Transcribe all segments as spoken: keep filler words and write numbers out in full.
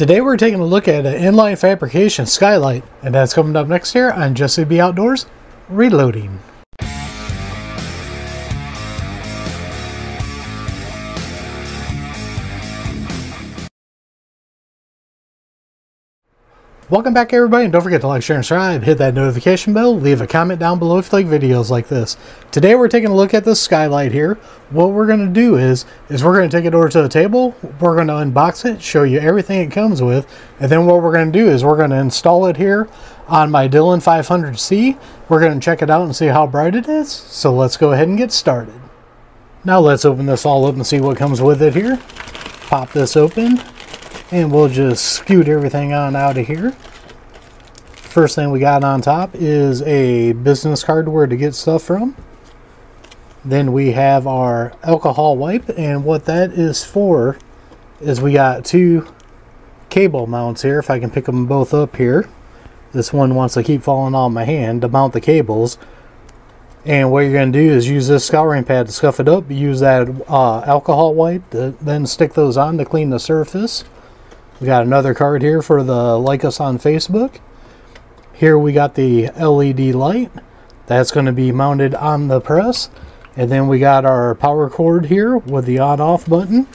Today we're taking a look at an inline fabrication skylight, and that's coming up next here on Jesse B. Outdoors Reloading. Welcome back everybody, and don't forget to like, share, and subscribe, hit that notification bell, leave a comment down below if you like videos like this. Today we're taking a look at this skylight here. What we're going to do is, is we're going to take it over to the table, we're going to unbox it, show you everything it comes with, and then what we're going to do is we're going to install it here on my Dillon five hundred C. We're going to check it out and see how bright it is, so let's go ahead and get started. Now let's open this all up and see what comes with it here. Pop this open. And we'll just scoot everything on out of here. First thing we got on top is a business card where to get stuff from. Then we have our alcohol wipe, and what that is for is we got two cable mounts here. If I can pick them both up here. This one wants to keep falling on my hand to mount the cables. And what you're going to do is use this scouring pad to scuff it up. Use that uh, alcohol wipe to then stick those on to clean the surface. We got another card here for the like us on Facebook. Here we got the L E D light. That's going to be mounted on the press. And then we got our power cord here with the on-off button.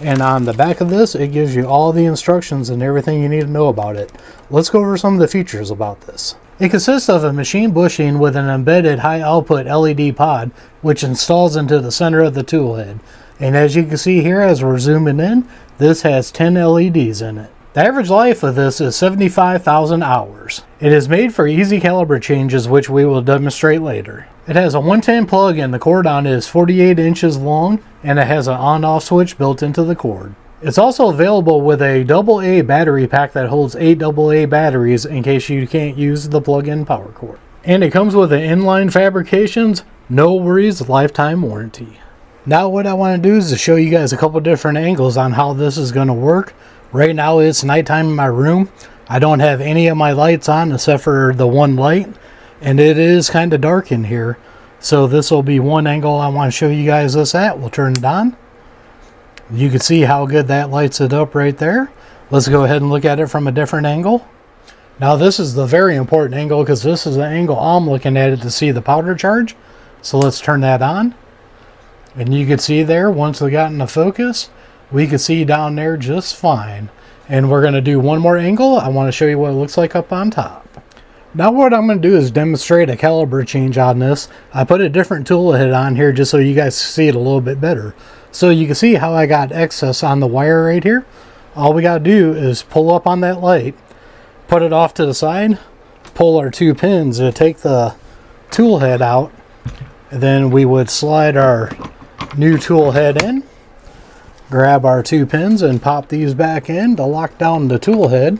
And on the back of this, it gives you all the instructions and everything you need to know about it. Let's go over some of the features about this. It consists of a machine bushing with an embedded high-output L E D pod, which installs into the center of the tool head. And as you can see here, as we're zooming in, this has ten L E Ds in it. The average life of this is seventy-five thousand hours. It is made for easy caliber changes, which we will demonstrate later. It has a one ten plug, and the cord on it is forty-eight inches long, and it has an on-off switch built into the cord. It's also available with a double A battery pack that holds eight double A batteries in case you can't use the plug-in power cord. And it comes with an Inline Fabrications, no worries, lifetime warranty. Now what I want to do is to show you guys a couple different angles on how this is going to work. Right now it's nighttime in my room. I don't have any of my lights on except for the one light, and it is kind of dark in here. So this will be one angle I want to show you guys this at. We'll turn it on. You can see how good that lights it up right there. Let's go ahead and look at it from a different angle. Now this is the very important angle, because this is the angle I'm looking at it to see the powder charge. So let's turn that on. And you can see there, once we got into focus, we could see down there just fine. And we're going to do one more angle. I want to show you what it looks like up on top. Now what I'm going to do is demonstrate a caliber change on this. I put a different tool head on here just so you guys see it a little bit better. So you can see how I got excess on the wire right here. All we got to do is pull up on that light, put it off to the side, pull our two pins to take the tool head out, and then we would slide our new tool head in, grab our two pins and pop these back in to lock down the tool head,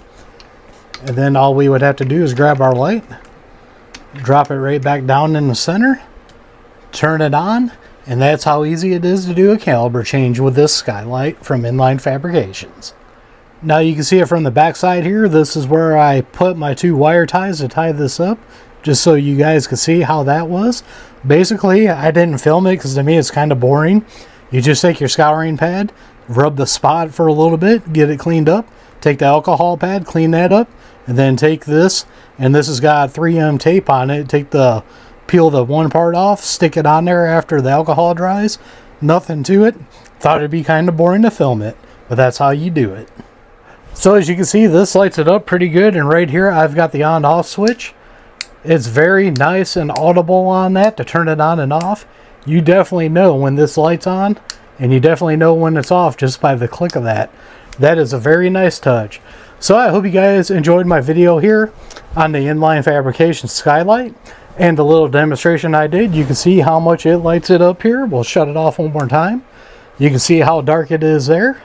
and then all we would have to do is grab our light, drop it right back down in the center, turn it on, and that's how easy it is to do a caliber change with this skylight from Inline Fabrications. Now you can see it from the back side here. This is where I put my two wire ties to tie this up, just so you guys could see how that was. Basically, I didn't film it because to me it's kind of boring. You just take your scouring pad, rub the spot for a little bit, get it cleaned up, take the alcohol pad, clean that up, and then take this, and this has got three M tape on it. Take the, peel the one part off, stick it on there after the alcohol dries. Nothing to it. Thought it'd be kind of boring to film it, but that's how you do it. So as you can see, this lights it up pretty good, and right here I've got the on-off switch. It's very nice and audible on that to turn it on and off. You definitely know when this light's on, and you definitely know when it's off just by the click of that. That is a very nice touch. So I hope you guys enjoyed my video here on the Inline Fabrication skylight and the little demonstration I did. You can see how much it lights it up here. We'll shut it off one more time. You can see how dark it is there,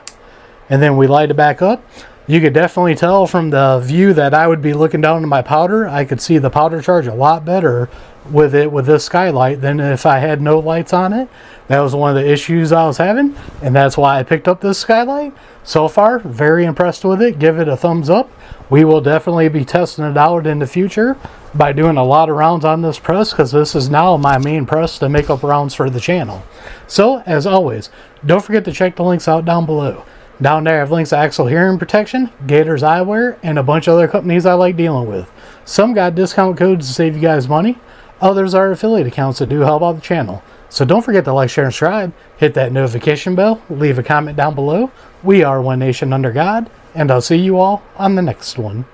and then we light it back up. You could definitely tell from the view that I would be looking down to my powder. I could see the powder charge a lot better with it with this skylight than if I had no lights on it. That was one of the issues I was having, and that's why I picked up this skylight. So far, very impressed with it. Give it a thumbs up. We will definitely be testing it out in the future by doing a lot of rounds on this press, because this is now my main press to make up rounds for the channel. So, as always, don't forget to check the links out down below. Down there I have links to Axil Hearing Protection, Gators Eyewear, and a bunch of other companies I like dealing with. Some got discount codes to save you guys money, others are affiliate accounts that do help out the channel. So don't forget to like, share, and subscribe, hit that notification bell, leave a comment down below. We are One Nation Under God, and I'll see you all on the next one.